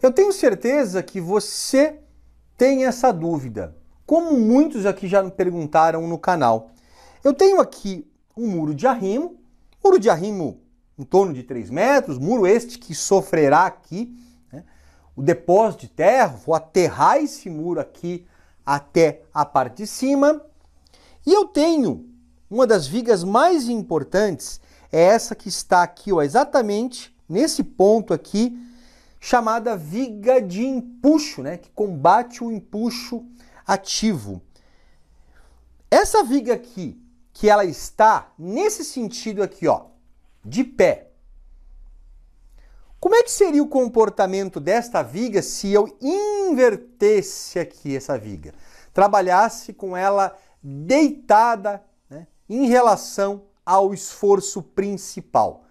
Eu tenho certeza que você tem essa dúvida, como muitos aqui já me perguntaram no canal. Eu tenho aqui um muro de arrimo em torno de 3 metros, muro este que sofrerá aqui, né, o depósito de terra. Vou aterrar esse muro aqui até a parte de cima. E eu tenho uma das vigas mais importantes, é essa que está aqui, ó, exatamente nesse ponto aqui, chamada viga de empuxo, né, que combate o empuxo ativo. Essa viga aqui, que ela está nesse sentido aqui, ó, de pé. Como é que seria o comportamento desta viga se eu invertesse aqui essa viga? Trabalhasse com ela deitada, né, em relação ao esforço principal,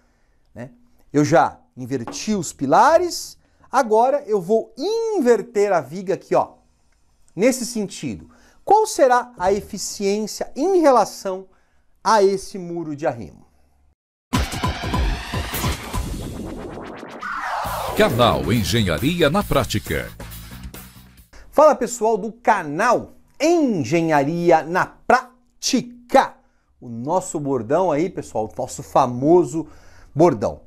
né? Eu já inverti os pilares, agora eu vou inverter a viga aqui, ó, nesse sentido. Qual será a eficiência em relação a esse muro de arrimo? Canal Engenharia na Prática. Fala pessoal do canal Engenharia na Prática. O nosso bordão aí, pessoal, o nosso famoso bordão.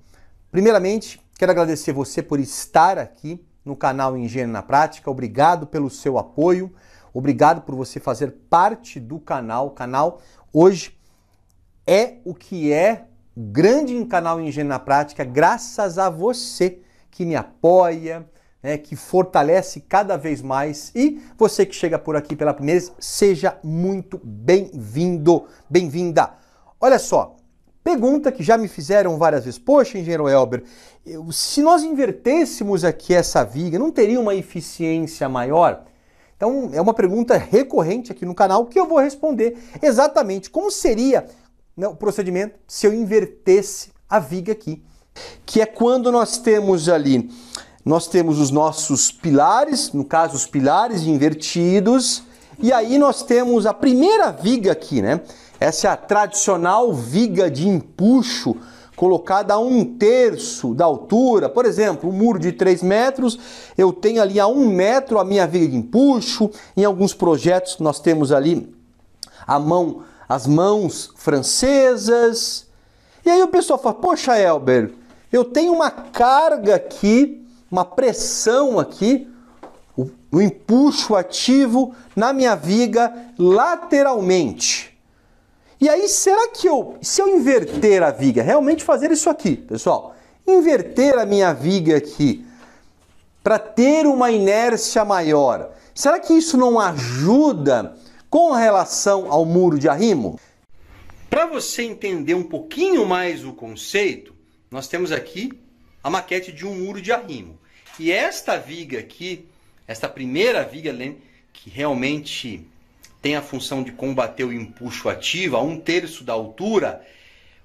Primeiramente, quero agradecer você por estar aqui no canal Engenharia na Prática. Obrigado pelo seu apoio. Obrigado por você fazer parte do canal. O canal hoje é o que é, o grande canal Engenharia na Prática, graças a você que me apoia, né, que fortalece cada vez mais. E você que chega por aqui pela primeira vez, seja muito bem-vindo, bem-vinda. Olha só, pergunta que já me fizeram várias vezes. Poxa, engenheiro Elber, se nós invertêssemos aqui essa viga, não teria uma eficiência maior? Então, é uma pergunta recorrente aqui no canal que eu vou responder exatamente como seria, né, o procedimento se eu invertesse a viga aqui. Que é quando nós temos ali, nós temos os nossos pilares, no caso os pilares invertidos, e aí nós temos a primeira viga aqui, né? Essa é a tradicional viga de empuxo, colocada a 1/3 da altura. Por exemplo, um muro de 3 metros, eu tenho ali a 1 metro a minha viga de empuxo. Em alguns projetos nós temos ali a mão, as mãos francesas. E aí o pessoal fala, poxa Elber, eu tenho uma carga aqui, uma pressão aqui, o empuxo ativo na minha viga lateralmente. E aí, será que se eu inverter a viga, realmente fazer isso aqui, pessoal, inverter a minha viga aqui para ter uma inércia maior, será que isso não ajuda com relação ao muro de arrimo? Para você entender um pouquinho mais o conceito, nós temos aqui a maquete de um muro de arrimo. E esta viga aqui, esta primeira viga, que realmente tem a função de combater o empuxo ativo a 1/3 da altura,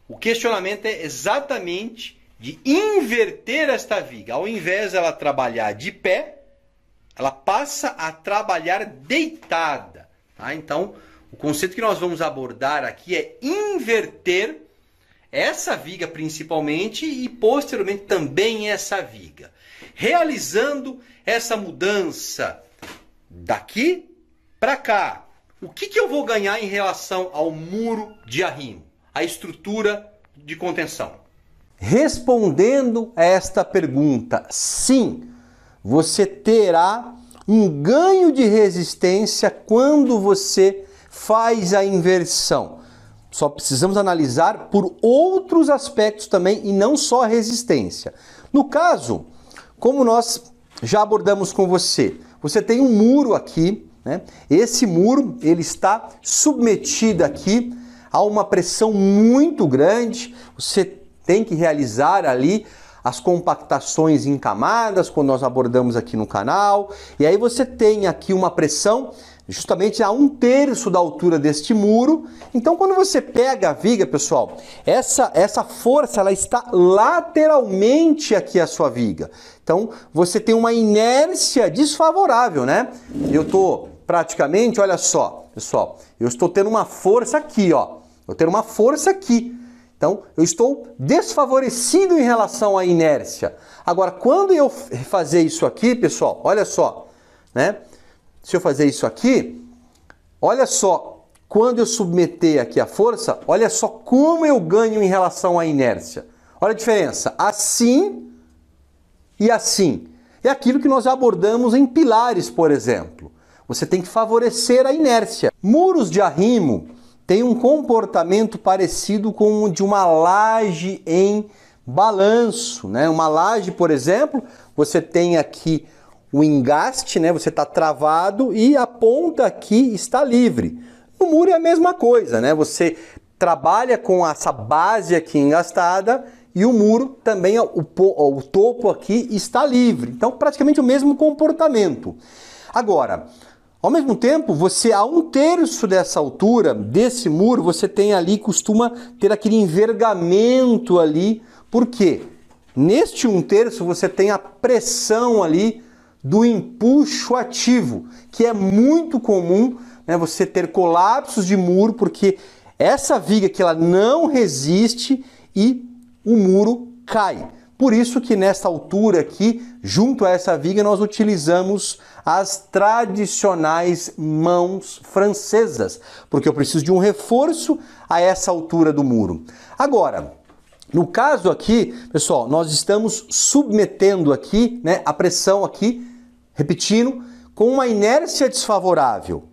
o questionamento é exatamente de inverter esta viga. Ao invés dela trabalhar de pé, ela passa a trabalhar deitada. Tá? Então, o conceito que nós vamos abordar aqui é inverter essa viga principalmente e posteriormente também essa viga. Realizando essa mudança daqui para cá, o que eu vou ganhar em relação ao muro de arrimo, a estrutura de contenção? Respondendo a esta pergunta, sim, você terá um ganho de resistência quando você faz a inversão. Só precisamos analisar por outros aspectos também e não só a resistência. No caso, como nós já abordamos com você, você tem um muro aqui, né? Esse muro, ele está submetido aqui a uma pressão muito grande. Você tem que realizar ali as compactações em camadas, quando nós abordamos aqui no canal. E aí você tem aqui uma pressão justamente a 1/3 da altura deste muro. Então, quando você pega a viga, pessoal, essa força ela está lateralmente aqui à sua viga. Então, você tem uma inércia desfavorável, né? Eu estou praticamente, olha só, pessoal, eu estou tendo uma força aqui, ó. Eu tenho uma força aqui. Então, eu estou desfavorecido em relação à inércia. Agora, quando eu fazer isso aqui, pessoal, olha só, né? Se eu fazer isso aqui, olha só, quando eu submeter aqui a força, olha só como eu ganho em relação à inércia. Olha a diferença, assim e assim. É aquilo que nós abordamos em pilares, por exemplo. Você tem que favorecer a inércia. Muros de arrimo tem um comportamento parecido com o de uma laje em balanço, né? Uma laje, por exemplo, você tem aqui o engaste, né? Você está travado e a ponta aqui está livre. No muro é a mesma coisa, né? Você trabalha com essa base aqui engastada e o muro também, o topo aqui está livre. Então, praticamente o mesmo comportamento. Agora, ao mesmo tempo, você a 1/3 dessa altura, desse muro, você tem ali, costuma ter aquele envergamento ali, porque neste 1/3 você tem a pressão ali do empuxo ativo, que é muito comum, né, você ter colapsos de muro, porque essa viga que ela não resiste e o muro cai. Por isso que nesta altura aqui, junto a essa viga, nós utilizamos as tradicionais mãos francesas, porque eu preciso de um reforço a essa altura do muro. Agora, no caso aqui, pessoal, nós estamos submetendo aqui, né, a pressão aqui, repetindo, com uma inércia desfavorável.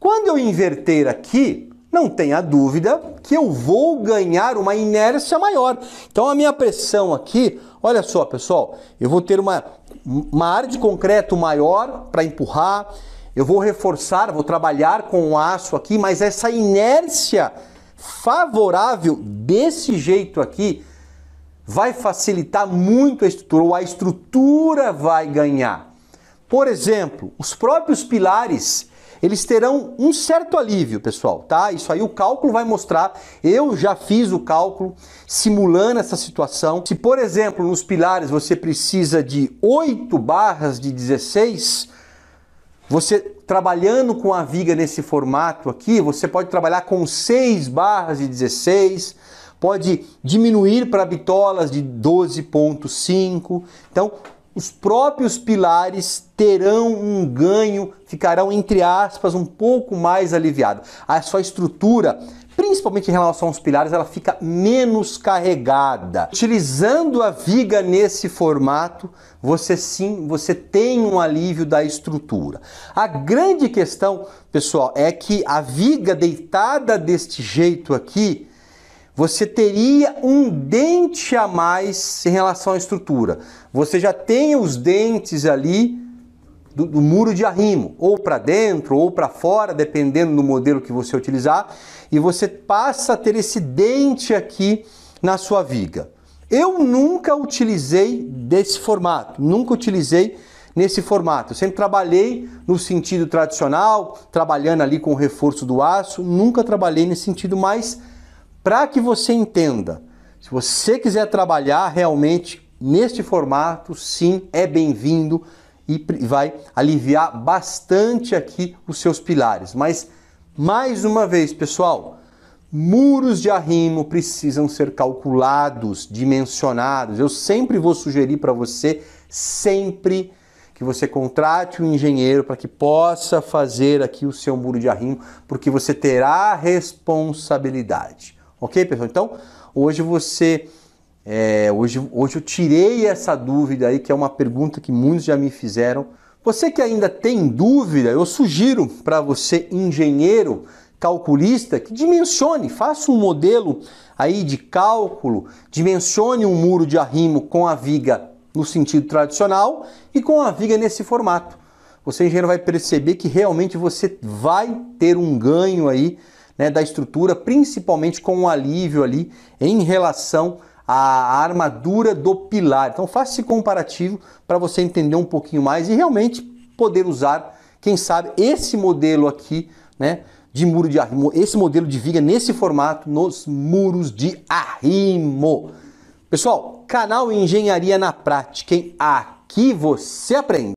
Quando eu inverter aqui, não tenha dúvida que eu vou ganhar uma inércia maior. Então a minha pressão aqui, olha só, pessoal, eu vou ter uma área de concreto maior para empurrar, eu vou reforçar, vou trabalhar com o aço aqui, mas essa inércia favorável desse jeito aqui vai facilitar muito a estrutura, ou a estrutura vai ganhar. Por exemplo, os próprios pilares, eles terão um certo alívio, pessoal, tá? Isso aí o cálculo vai mostrar. Eu já fiz o cálculo simulando essa situação. Se, por exemplo, nos pilares você precisa de 8 barras de 16, você trabalhando com a viga nesse formato aqui, você pode trabalhar com 6 barras de 16, pode diminuir para bitolas de 12,5. Então, os próprios pilares terão um ganho, ficarão, entre aspas, um pouco mais aliviado. A sua estrutura, principalmente em relação aos pilares, ela fica menos carregada. Utilizando a viga nesse formato, você tem um alívio da estrutura. A grande questão, pessoal, é que a viga deitada deste jeito aqui, você teria um dente a mais em relação à estrutura. Você já tem os dentes ali do muro de arrimo, ou para dentro, ou para fora, dependendo do modelo que você utilizar, e você passa a ter esse dente aqui na sua viga. Eu nunca utilizei desse formato, nunca utilizei nesse formato. Eu sempre trabalhei no sentido tradicional, trabalhando ali com o reforço do aço, nunca trabalhei nesse sentido mais. Para que você entenda, se você quiser trabalhar realmente neste formato, sim, é bem-vindo e vai aliviar bastante aqui os seus pilares. Mas, mais uma vez, pessoal, muros de arrimo precisam ser calculados, dimensionados. Eu sempre vou sugerir para você, sempre, que você contrate um engenheiro para que possa fazer aqui o seu muro de arrimo, porque você terá responsabilidade. Ok, pessoal? Então, hoje eu tirei essa dúvida aí, que é uma pergunta que muitos já me fizeram. Você que ainda tem dúvida, eu sugiro para você, engenheiro, calculista, que dimensione, faça um modelo aí de cálculo, dimensione um muro de arrimo com a viga no sentido tradicional e com a viga nesse formato. Você, engenheiro, vai perceber que realmente você vai ter um ganho aí, né, da estrutura, principalmente com um alívio ali em relação à armadura do pilar. Então faça esse comparativo para você entender um pouquinho mais e realmente poder usar, quem sabe, esse modelo aqui, né, de muro de arrimo, esse modelo de viga nesse formato nos muros de arrimo. Pessoal, canal Engenharia na Prática, hein? Aqui você aprende.